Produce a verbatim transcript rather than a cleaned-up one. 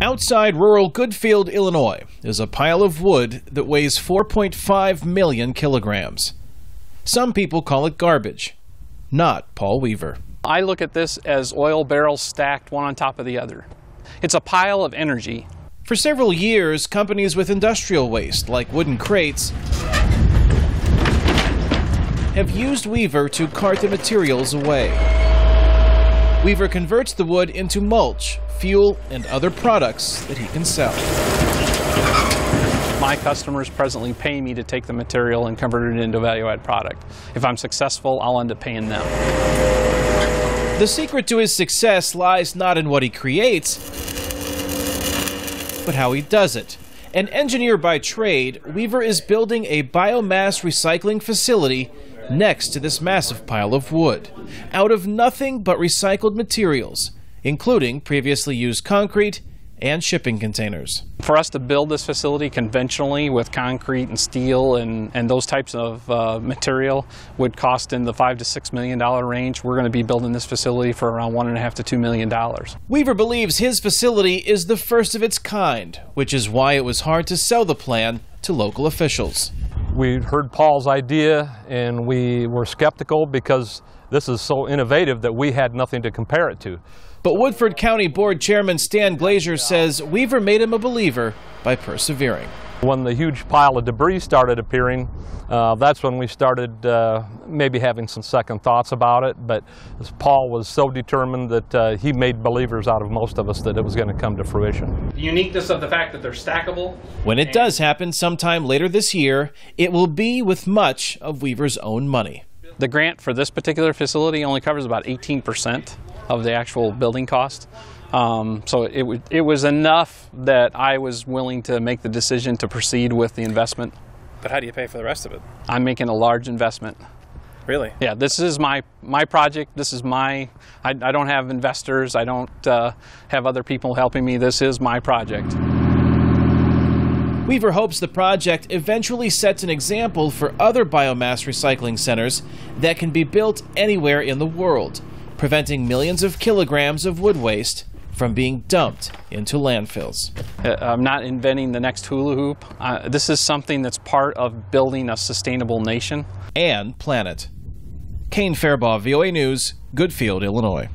Outside rural Goodfield, Illinois, is a pile of wood that weighs four point five million kilograms. Some people call it garbage. Not Paul Weaver. I look at this as oil barrels stacked one on top of the other. It's a pile of energy. For several years, companies with industrial waste, like wooden crates, have used Weaver to cart the materials away. Weaver converts the wood into mulch, fuel, and other products that he can sell. My customers presently pay me to take the material and convert it into a value-add product. If I'm successful, I'll end up paying them. The secret to his success lies not in what he creates, but how he does it. An engineer by trade, Weaver is building a biomass recycling facility next to this massive pile of wood, out of nothing but recycled materials, including previously used concrete and shipping containers. For us to build this facility conventionally with concrete and steel and, and those types of uh, material would cost in the five to six million dollar range. We're going to be building this facility for around one and a half to two million dollars. Weaver believes his facility is the first of its kind, which is why it was hard to sell the plan to local officials. We heard Paul's idea and we were skeptical because this is so innovative that we had nothing to compare it to. But Woodford County Board Chairman Stan Glazier says Weaver made him a believer by persevering. When the huge pile of debris started appearing, uh, that's when we started uh, maybe having some second thoughts about it. But Paul was so determined that uh, he made believers out of most of us that it was going to come to fruition. The uniqueness of the fact that they're stackable. When it does happen sometime later this year, it will be with much of Weaver's own money. The grant for this particular facility only covers about eighteen percent of the actual building cost. Um, so it, w it was enough that I was willing to make the decision to proceed with the investment. But how do you pay for the rest of it? I'm making a large investment. Really? Yeah, this is my, my project. This is my, I, I don't have investors. I don't uh, have other people helping me. This is my project. Weaver hopes the project eventually sets an example for other biomass recycling centers that can be built anywhere in the world, preventing millions of kilograms of wood waste from being dumped into landfills. I'm not inventing the next hula hoop. Uh, this is something that's part of building a sustainable nation. And planet. Kane Farabaugh, V O A News, Goodfield, Illinois.